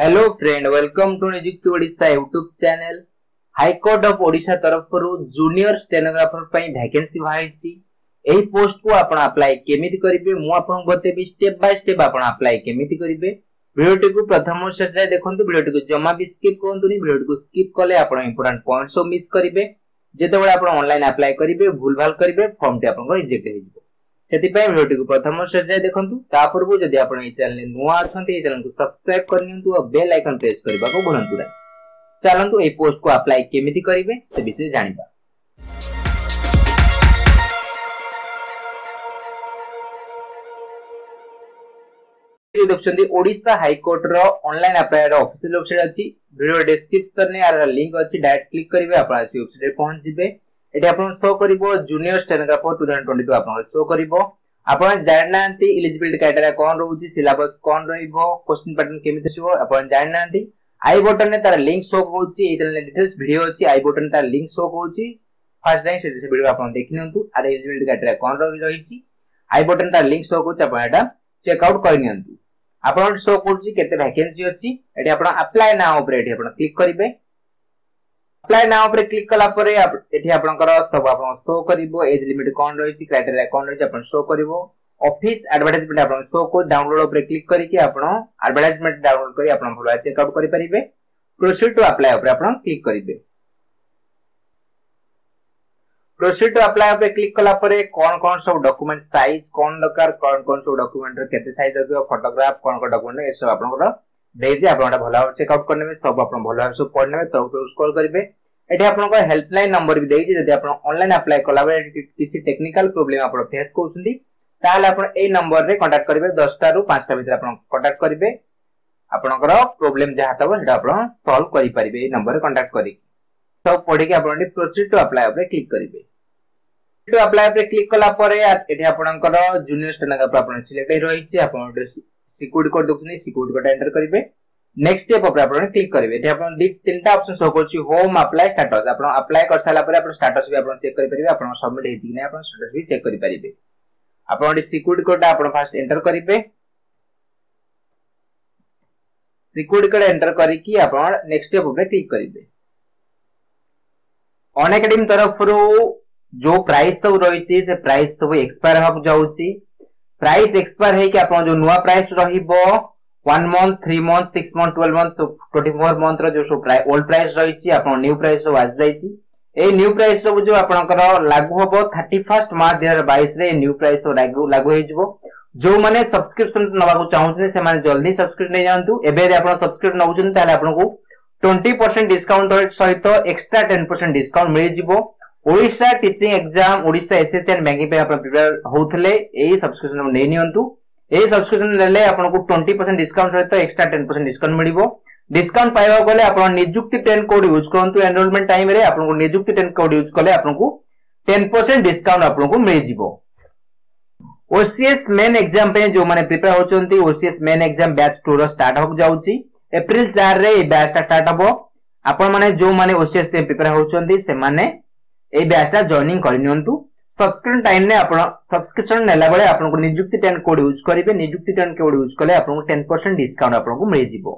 Hello friend, welcome to Nijukti Odisha YouTube channel. High court of Odisha तरफ junior stenographer पई vacancy बाहिछि। एही पोस्ट को आपण अप्लाई केमिति करिवे मु आपण बतेबी स्टेप बाय स्टेप आपण अप्लाई केमिति करिवे। वीडियो को प्रथम शेष जाय देखंतु। वीडियो को जम्मा भी स्किप करंतुनी। वीडियो को स्किप कले आपण इंपोर्टेंट पॉइंट्स को मिस करिवे। जेतेबेले आपण ऑनलाइन अप्लाई करिवे भूलभाल करिवे फॉर्म टी आपण को रिजेक्ट हे जइबो। सेति पई वीडियो को प्रथम शेष जाय देखंतु। ता पूर्व जदि आपण ए चैनल नुवा अछंती ए चैनल को सब्सक्राइब करनियंतु और बेल आइकन प्रेस करबा को भुलंतु नै। चलंतु ए पोस्ट को अप्लाई केमिति करिवे से विषय जानिबा। जे देखछंती ओडिशा हाई कोर्ट रो ऑनलाइन अप्लाई रो ऑफिशियल वेबसाइट अछि। वीडियो डिस्क्रिप्शन ने आर लिंक अछि, डायरेक्ट क्लिक करिवे आपण आसी वेबसाइट रे पहुंच जिवे। एटा आपण शो करिवो जूनियर स्टेनोग्राफर 2022 आपण शो करिवो। आपण जाननांती एलिजिबिलिटी क्राइटेरिया कोन रहउची, सिलेबस कोन रहइबो, क्वेश्चन पैटर्न केमिति सिबो आपण जाननांती। आई बटन ने तार लिंक शो होउची। ए चैनल डिटेल्स वीडियो अछि। आई बटन तार लिंक शो होउची। फर्स्ट टाइम से वीडियो आपण देखिनंतु। आर एलिजिबिलिटी क्राइटेरिया कोन रहिछि, आई बटन तार लिंक शो होउची। आपण एटा चेक आउट करिनंतु। आपण शो होउची केते वैकेंसी अछि। एटी आपण अप्लाई नाउ ऊपर एटी आपण क्लिक करिवे। अप्लाई नाउ ऊपर क्लिक कला परे एठी आपनकर सब आपण शो करिवो। एज लिमिट कोन रहिछि, क्राइटेरिया कोन रहिछि आपण शो करिवो। ऑफिस एडवर्टाइजमेंट आपण शो को डाउनलोड ऊपर क्लिक करी कि आपण एडवर्टाइजमेंट डाउनलोड करी आपण भला चेक आउट करि परिबे। प्रोसीड टू अप्लाई ऊपर आपण क्लिक करिवे। प्रोसीड टू अप्लाई ऊपर क्लिक कला परे कोन कोन सब डॉक्यूमेंट साइज कोन दरकार, कोन कोन सब डॉक्यूमेंट रे केते साइज रखियो, फोटोग्राफ कोन कोन डॉक्यूमेंट ए सब आपनकर भेजे। आपनटा भला चेक आउट करने में सब आपण भला सब पढ़ने तो स्क्रॉल करिवे। एठी आपनकर हेल्पलाइन नंबर भी देछि। जदि आपण ऑनलाइन अप्लाई कला बे किसी टेक्निकल प्रॉब्लम आपण फेस करउछंदी ताले आपण ए नंबर रे कांटेक्ट करिवे। 10 टा रु 5 टा भीतर आपण कांटेक्ट करिवे। आपनकर प्रॉब्लम जहा तब हेडा आपण सॉल्व करि परिबे। ए नंबर रे कांटेक्ट करी सब पढि के आपण प्रोसीड टू अप्लाई ऊपर क्लिक करिवे। टू अप्लाई ऊपर क्लिक कला परे एठी आपनकर जूनियर स्टेनोग्राफर आपण सिलेक्ट रहिछि। आपण सिक्योरिटी कोड दुखनी, सिक्योरिटी कोड एंटर करिवे। नेक्स्ट स्टेप ऊपर आपण क्लिक करिवे। एठी आपण तीनटा ऑप्शन शो करछि। Home, apply, status. आपण अप्लाई कर साला परे आपण स्टेटस भी आपण चेक करि परिबे। आपण सबमिट हे कि नै आपण स्टेटस भी चेक करि परिबे। आपण सिक्योरिटी कोड आपण फर्स्ट एंटर करिवे। सिक्योरिटी कोड एंटर करि कि आपण नेक्स्ट स्टेप ऊपर क्लिक करिवे। ऑन एकेडमी तरफ रो जो प्राइस सब रही छी से प्राइस सब एक्सपायर हो जाउची। प्राइस एक्सपायर है कि आपण जो नुवा प्राइस रहिबो 1 month, 3 month, 6 month, 12 month, 24 month रो जो सब प्राइस ओल्ड प्राइस रही छी आपण न्यू प्राइस सब आज जाई छी। ए न्यू प्राइस सब जो आपनकर लागू होबो 31 मार्च 2022 रे न्यू प्राइस सब लागू होई जबो। जो माने सब्सक्रिप्शन नबा को चाहउछने से माने जल्दी सब्सक्रिप्शन नै जानतु। एबे जे आपन सब्सक्रिप्शन नउछन ताले आपन को 20% डिस्काउंट सहित एक्स्ट्रा 10% डिस्काउंट मिल जबो। Odisha teaching exam, Odisha SSC and banking पे आपन प्रिपेयर होथले एही सब्सक्रिप्शन नै नियंतु। एही सब्सक्रिप्शन लेले आपन को 20% डिस्काउंट सहित एक्स्ट्रा 10% डिस्काउंट मिलिबो। डिस्काउंट पाइबा गले आपण निजुक्ति 10 कोड यूज करंतु। एनरोलमेंट टाइम रे आपण को निजुक्ति 10 कोड यूज करले आपण को 10% डिस्काउंट आपण को मिल जिवो। ओसीएस मेन एग्जाम पे जो माने प्रिपेयर होचंती ओसीएस मेन एग्जाम बैच 2 रो स्टार्ट हो जाउची। अप्रैल 4 रे ए बैच स्टार्ट हबो। आपण माने जो माने ओसीएस पे प्रिपेयर होचंती से माने ए बैच ला जॉइनिंग करनियंतु। सब्सक्रिप्शन टाइम ने आपण सब्सक्रिप्शन नेला बळे आपण को निजुक्ति 10 कोड यूज करिवे। निजुक्ति 10 कोड यूज करले आपण को 10% डिस्काउंट आपण को मिल जिवो।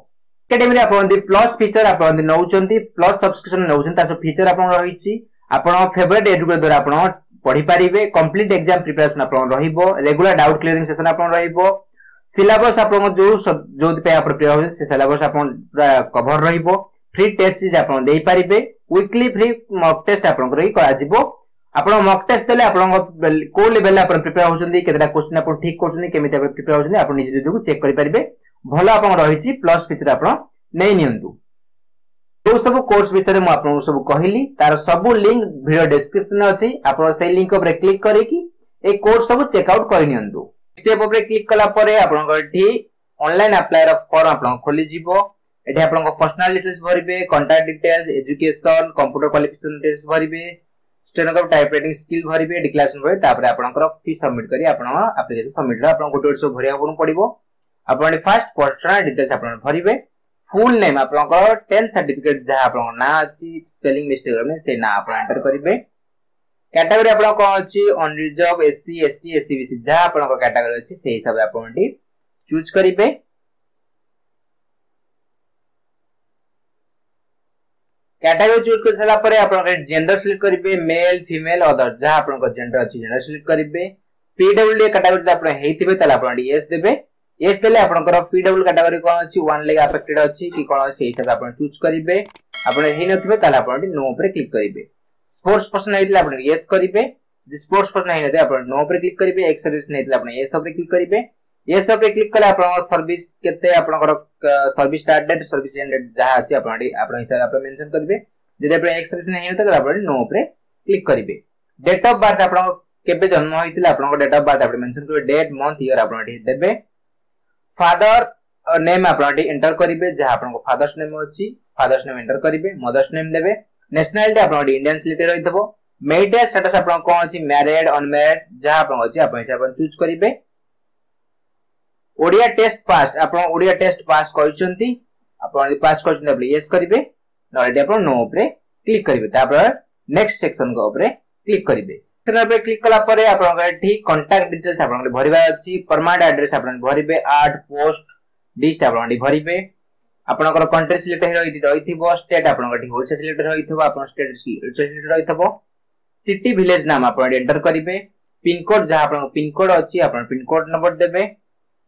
एकेडमी आपण दि प्लस फीचर आपण दि नउचंती, प्लस सब्सक्रिप्शन नउचंती तासो फीचर आपण रहिछि। आपण फेवरेट एजुकेटर द्वारा आपण पढि पारिबे। कंप्लीट एग्जाम प्रिपरेशन आपण रहिबो। रेगुलर डाउट क्लियरिंग सेशन आपण रहिबो। सिलेबस आपण जो जो पे आपण प्रिपेयर हो से सिलेबस आपण पूरा कवर रहिबो। फ्री टेस्ट जे आपण देई पारिबे। वीकली फ्री मॉक टेस्ट आपण करै करा जिवो। आपण मॉक टेस्ट देले आपण को लेवल आपण प्रिपेयर होचंती, केतेटा क्वेश्चन आपण ठीक करचंती, केमिति आपण प्रिपेयर होचंती आपण निजे निजेकु चेक करि पारिबे। भला आपण रहिछि। प्लस फीचर आपण नै नियंतु। जो सब कोर्स भीतर म आपण सब कहिली तार सब लिंक वीडियो डिस्क्रिप्शन अछि। आपण से लिंक ऊपर क्लिक करै कि ए कोर्स सब चेक आउट करि नियंतु। स्टेप ऊपर क्लिक कला परे आपण गठी ऑनलाइन अप्लाई रा फॉर्म आपण खोली जिवो। एठी आपण पर्सनल डिटेल्स भरिबे, contact details, education, computer qualification details भरिबे, स्टेनोग्राफ टाइप राइटिंग स्किल भरिबे, डिक्लेरेशन भरिबे। तापर आपनकर फी सबमिट करी आपण एप्लीकेशन सबमिट ला आपण गोटे सब भरिया कोन पड़िबो। आपण फर्स्ट पर्सनल डिटेल्स आपण भरिबे। फुल नेम आपण को 10 सर्टिफिकेट जे आपण ना अछि, स्पेलिंग मिस्टेक रहने से ना आपण एंटर करिवे। कैटेगरी आपण को अछि अनरिजर्व, एससी, एसटी, एससीबीसी जे आपण को कैटेगरी अछि से हिसाब से आपण चूज करिवे। कैटेगरी चूज कर सारा परे आपन जेंडर सिलेक्ट करिवे मेल फीमेल अदर जहां आपन जेंडर अच्छी जेंडर सिलेक्ट करिवे पीडब्ल्यूडी कैटेगरी आपन हेइथिबे तला आपन यस देबे यस देले आपनकर पीडब्ल्यू कैटेगरी कोन अछि 1 लेग अफेक्टेड अछि कि कोन अछि हिसाब आपन चूज करिवे आपन हे नथिबे तला आपन नो पर क्लिक करिवे स्पोर्ट्स पर्सन हेइथिले आपन यस करिवे स्पोर्ट्स पर्सन हेइथिले आपन नो पर क्लिक करिवे एक्स सर्विस हेइथिले आपन यस पर क्लिक करिवे यस पर क्लिक कले आपन सर्विस केते आपनकर service start date service end date जहा अछि आपन हिसाब आपन मेंशन करबे जदि आपन एक्स सर्विस नै होता त आपन नो पर क्लिक करबे डेट ऑफ बर्थ आपन केबे जन्म होइतिला आपन डेट ऑफ बर्थ आपन मेंशन करबे डेट मंथ ईयर आपन देबे फादर नेम आपन एंटर करबे जहा आपन फादर्स नेम अछि फादर्स नेम एंटर करबे मदर्स नेम देबे नेशनलिटी आपन इंडियन सिलेक्ट रहितबो मैरिड स्टेटस आपन कोन अछि मैरिड अनमैरिड जहा आपन अछि आपन हिसाब आपन चूज करबे ओडिया टेस्ट पास आपण ओडिया टेस्ट पास करछंती आपण पास करछन तबले यस करिवे नरेडी आपण नो उपरे क्लिक करिवे तापर नेक्स्ट सेक्शन को उपरे क्लिक करिवे सेक्शन पे क्लिक कला परे आपण एठी कांटेक्ट डिटेल्स आपण भरिबा अछि परमानेंट एड्रेस आपण भरिबे आर्ट पोस्ट डिस्ट आपण भरिबे आपणकर कंट्री सिलेक्ट होई रहिथिबो स्टेट आपण होलसे सिलेक्ट रहिथिबो आपण स्टेट सिलेक्ट रहिथिबो सिटी विलेज नाम आपण एंटर करिवे पिन कोड जहा आपण पिन कोड अछि आपण पिन कोड नंबर देबे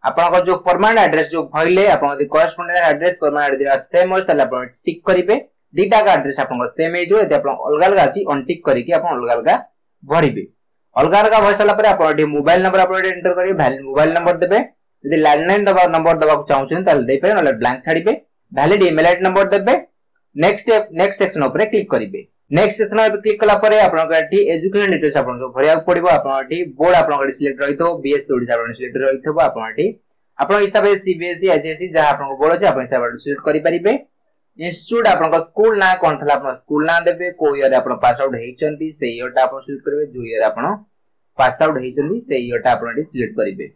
आपन जो परमानेंट एड्रेस जो भइले आपन correspondent address permanent address same हो तले आपन टिक करिवे दीटा का एड्रेस आपन सेम हे जो आपन अलग-अलग आछि अनटिक करिके आपन अलग-अलग भरिबे अलग-अलग भइसला पर आपन मोबाइल नंबर आपन एंटर करिवे वैलिड मोबाइल नंबर देबे यदि लैंडलाइन दबा नंबर दबा चाहउछन तले दे पे न ब्लैंक छाडीबे वैलिड ईमेल आईडी नंबर देबे नेक्स्ट स्टेप नेक्स्ट सेक्शन ऊपर क्लिक करिवे नेक्स्ट सेक्शन ऊपर क्लिक कला पर आपन एठी एजुकेशन डिटेल्स आपन जो भरिया पड़िबो आपन एठी बोर्ड आपन सिलेक्ट रहितो बीएससी ओडिसा आपन सिलेक्ट रहितो आपन एठी आपन हिसाब से सीबीएसई आईसीएसई जहां आपन बोर्ड जे आपन हिसाब से सिलेक्ट करि परिबे इंस्टीट्यूट आपन स्कूल ना कोन थला आपन स्कूल ना देबे को ईयर आपन पास आउट हेइचंती से ईयरटा आपन सिलेक्ट करिवे जो ईयर आपन पास आउट हेइचंती से ईयरटा आपन एठी सिलेक्ट करिवे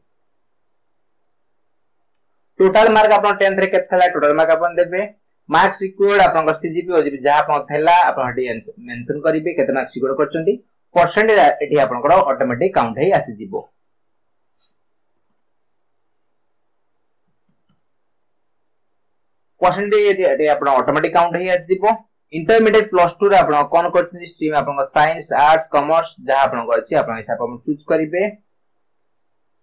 टोटल मार्क आपन 10th रे केथला टोटल मार्क आपन देबे मार्क्स सिक्योर्ड आपन सीजीपी ओजीपी जहां आपन थेला आपन मेंशन करिवे केते मार्क्स सिक्योर्ड करछंती परसेंटेज एठी आपन को ऑटोमेटिक काउंट हे आसी जिवो परसेंटेज एठी आपन ऑटोमेटिक काउंट हे आसी जिवो इंटरमीडिएट प्लस 2 रे आपन कोन करछंती स्ट्रीम आपन साइंस आर्ट्स कॉमर्स जहां आपन को अछि आपन हिसाब आपन चूज करिवे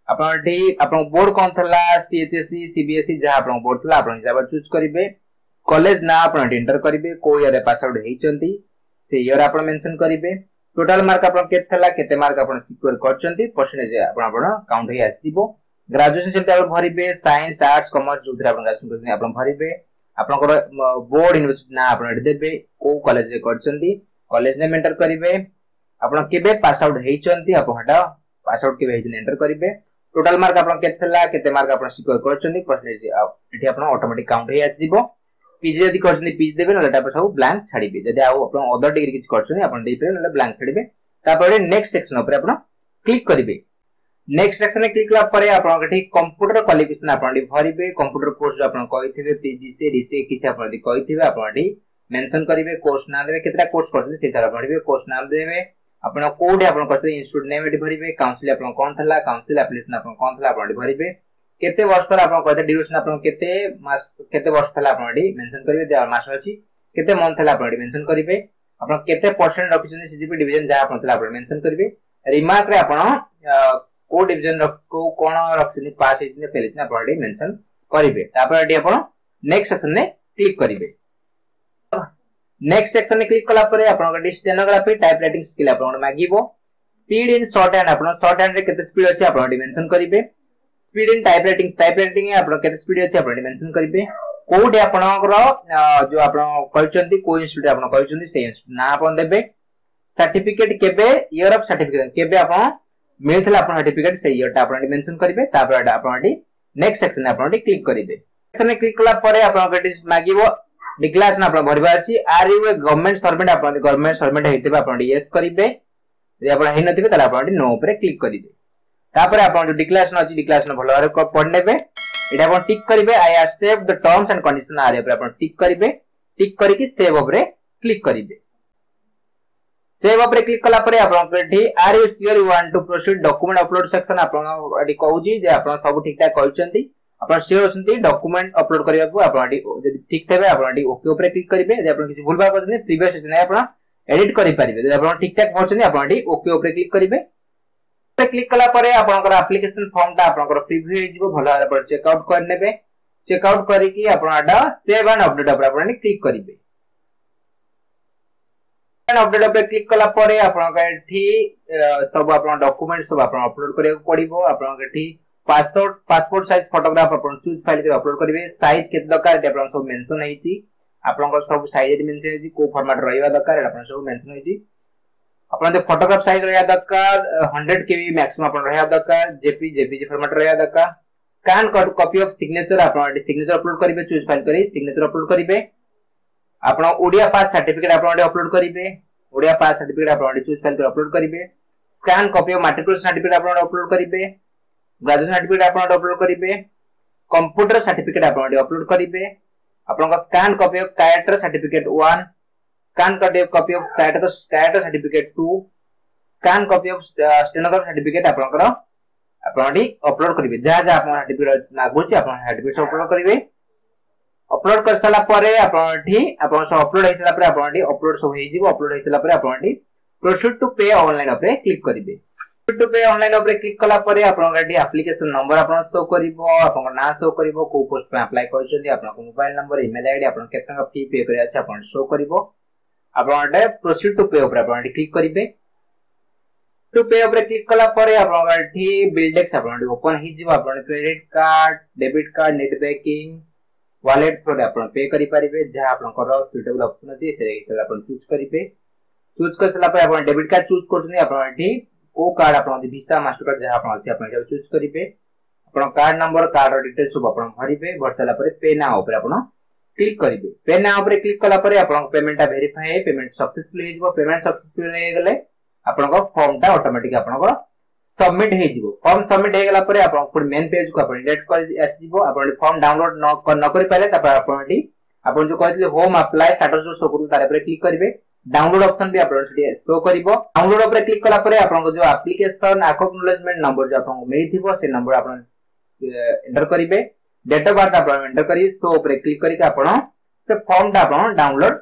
आपन एठी आपन बोर्ड कोन थेला सीएचएसई सीबीएसई जहां आपन बोर्ड थेला आपन हिसाब चूज करिवे कॉलेज ना आपन एंटर करिवे को ईयर पास आउट हेइचंती से ईयर आपन मेंशन करिवे टोटल मार्क आपन केत थला केते मार्क आपन सिक्योर करचंती परसेंटेज आपन आपन काउंट हे आसीबो ग्रेजुएशन सेम टाइप भरिवे साइंस आर्ट्स कॉमर्स जोथरा आपन ग्रेजुएशन आपन भरिवे आपन को बोर्ड यूनिवर्सिटी ना आपन देबे को कॉलेज रे करचंती कॉलेज नेम एंटर करिवे आपन केबे पास आउट हेइचंती आपनटा पास आउट केबे हेइचन एंटर करिवे टोटल मार्क आपन केत थला केते मार्क आपन सिक्योर करचंती परसेंटेज एठी आपन ऑटोमेटिक काउंट हे आसीबो पीजी यदि करछनी पीजी देबे न डाटा पर सब ब्लैंक छाडीबे जदि आ अपन अदर डिग्री किछ करछनी अपन दे पे न ब्लैंक छाडीबे तापर नेक्स्ट सेक्शन ऊपर अपन क्लिक करिवे नेक्स्ट सेक्शन में क्लिक कला परे अपन के कंप्यूटर क्वालिफिकेशन अपन भरिबे कंप्यूटर कोर्स अपन कहिथिबे पीजी से रिसे किछ अपन दि कहिथिबे अपन मेंशन करिवे कोर्स नाम देबे केतरा कोर्स करछनी से तरह भरिबे कोर्स नाम देबे अपन कोड अपन करछनी इंस्टीट्यूट नेम एडी भरिबे काउंसिल अपन कोन थला काउंसिल एप्लीकेशन अपन कोन थला अपन भरिबे केते वर्ष तला आपन कहते ड्यूरेशन आपन केते मास केते वर्ष तला आपन एडी मेंशन करिवे जे मास अछि केते मंथ तला आपन एडी मेंशन करिवे आपन केते परसेंट रखिसन सीजीपी डिवीजन जा आपन तला आपन मेंशन करिवे रिमार्क रे आपन को डिवीजन को कोन रखिसन पास हिजने फेल हिजने आपन एडी मेंशन करिवे तापर एडी आपन नेक्स्ट सेक्शन ने क्लिक करिवे नेक्स्ट सेक्शन ने क्लिक कला परे आपन के स्टेनोग्राफी टाइपराइटिंग स्किल आपन मागीबो स्पीड इन शॉर्टहैंड आपन शॉर्टहैंड रे केते स्पीड अछि आपन एडी मेंशन करिवे स्पीड इन टाइपराइटिंग आपन केते स्पीड अछि आपन मेंशन करिवे कोडी आपन जो आपन कहचंती को इंस्टीट्यूट आपन कहचंती से इंस्टीट्यूट ना आपन देबे सर्टिफिकेट केबे ईयर ऑफ सर्टिफिकेशन केबे आपन मिलथला आपन सर्टिफिकेट से ईयर टा आपन मेंशन करिवे तापर आपन नेक्स्ट सेक्शन आपन क्लिक करिवे सेक्शन क्लिक कला परे आपन केते मागीबो डिक्लेरेशन आपन भरबा अछि are you a government servant हेतेबे आपन यस करिवे जे आपन हे नथिबे तला आपन नो ऊपर क्लिक करिवे तापर आपन जो डिक्लेरेशन अछि डिक्लेरेशन भलवार को पढनेबे एटा आपन टिक करिवे I accept the terms and condition आर पर आपन टिक करिवे टिक करि कि सेव ऊपर क्लिक करिवे सेव ऊपर क्लिक कला पर आपन एठी are you sure you want to proceed document upload section आपन एडी कहउजी जे आपन सब ठीक ठाक कहउचंती आपन सियर अछंती डॉक्यूमेंट अपलोड करिया को आपन यदि ठीक थबे आपन ओके ऊपर क्लिक करिवे। यदि आपन किसी भूल भाग करछन प्रीवियस सेशन आपन एडिट करि परिबे। यदि आपन ठीक ठाक करछन आपन ओके ऊपर क्लिक करिवे। क्लिक कला परे आपनकर एप्लीकेशन फॉर्म ता आपनकर प्रीव्यू हे जीवो भला पर चेक आउट कर नेबे। चेक आउट करी कि आपन आडा सेव एंड अपडेट ऊपर आपन क्लिक करिवे। एंड अपडेट ऊपर क्लिक कला परे आपन का एठी सब आपन डॉक्यूमेंट सब आपन अपलोड करिया को पड़िबो। आपन का एठी पासपोर्ट साइज फोटोग्राफ अपन चूज फाइल के अपलोड करिवे। साइज केत दरकार अपन सब मेंशन है छि। आपन को सब साइज मेंशन है छि को फॉर्मेट रहबा दरकार अपन सब मेंशन है छि। अपन जो फोटोग्राफ साइज रहया दरकार 100 केबी मैक्सिमम अपन रहया दरकार। जेपीजी फॉर्मेट रहया दरकार। स्कैन कर कॉपी ऑफ सिग्नेचर अपन सिग्नेचर अपलोड करिवे। चूज फाइल करी सिग्नेचर अपलोड करिवे। अपन ओडिया पास सर्टिफिकेट अपन अपलोड करिवे। ओडिया पास सर्टिफिकेट अपन चूज फाइल कर अपलोड करिवे। Scan copy of matriculation certificate अपन अपलोड करिवे। ग्रेजुएशन सर्टिफिकेट आपन अपलोड करिवे। कंप्यूटर सर्टिफिकेट आपन अपलोड करिवे। आपन का scan copy of character certificate 1, scan copy of character certificate 2, scan copy of stenograph certificate आपन अपलोड करिवे। जा जा आपन सर्टिफिकेट लागुछि आपन सर्टिफिकेट अपलोड करिवे। अपलोड कर सला परे आपन ठी आपन सब अपलोड हेसला परे आपन अपलोड सब हे जीवो। अपलोड हेसला परे आपन प्रोसीड टू पे ऑनलाइन अपरे क्लिक करिवे। पे ऑनलाइन ओपरे क्लिक कला परे आपन गाडी एप्लीकेशन नंबर आपन शो करिवो। आपन ना शो करिवो को पोस्ट पे अप्लाई करछथि। आपन को मोबाइल नंबर ईमेल आईडी आपन केतना फी पे करिया छ आपन शो करिवो। आपन डे प्रोसीड टू पे ओपरे आपन क्लिक करिवे। टू पे ओपरे क्लिक कला परे आपन गाडी बिल्डेक्स आपन ओपन हि जिवो। आपन credit card, debit card, net banking, wallet through आपन पे करि परिवे। जहा आपन को सुटेबल ऑप्शन अछि से हिसाब आपन चूज करिवे। चूज कर सला परे आपन डेबिट कार्ड चूज करछथि। आपन ठी ओ कार्ड आपन वीसा मास्टर कार्ड जहा आपन अछि आपन चूज करिवे। आपन कार्ड नंबर, कार्ड डिटेल सब आपन भरिवे। भरसला परे पे ना ऊपर आपन क्लिक करिवे। पे ना ऊपर क्लिक कला परे आपन पेमेंट वेरीफाई, पेमेंट सक्सेसफुल हे जिवो। पेमेंट सक्सेसफुल हे गेले आपन को फॉर्म ता ऑटोमेटिक आपन को सबमिट हे जिवो। फॉर्म सबमिट हे गेला परे आपन को मेन पेज को आपन डायरेक्ट कर आसी जिवो। आपन फॉर्म डाउनलोड न करि पाले त आपन जो कहले होम अप्लाई स्टेटस शो करू तारे पर क्लिक करिवे। डाउनलोड ऑप्शन भी आपन से शो करिवो। डाउनलोड ऊपर क्लिक कला परे आपन को जो एप्लीकेशन एक्नॉलेजमेंट नंबर जो आपन मिली थिवो से नंबर आपन एंटर करिवे। डेट ऑफ बर्थ आपन एंटर करी शो ऊपर क्लिक करी के आपन से फॉर्म दा आपन डाउनलोड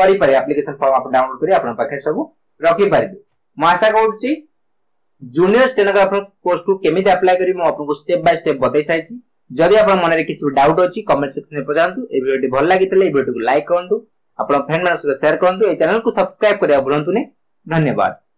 करि पारे। एप्लीकेशन फॉर्म आपन डाउनलोड करी आपन पाखे सब रखि पारिबे। म आशा करउछि जूनियर स्टेनोग्राफर पोस्ट को केमिति अप्लाई करी म आपन को स्टेप बाय स्टेप बताई साइछि। जदि आपन मन रे किछि डाउट अछि कमेंट सेक्शन में पजांतु। ए वीडियो भल लागितले ए वीडियो को लाइक करंतु। अपना फ्रेंड मान सहित शेयर करते। चैनल को सब्सक्राइब करा भूलु नहीं। धन्यवाद।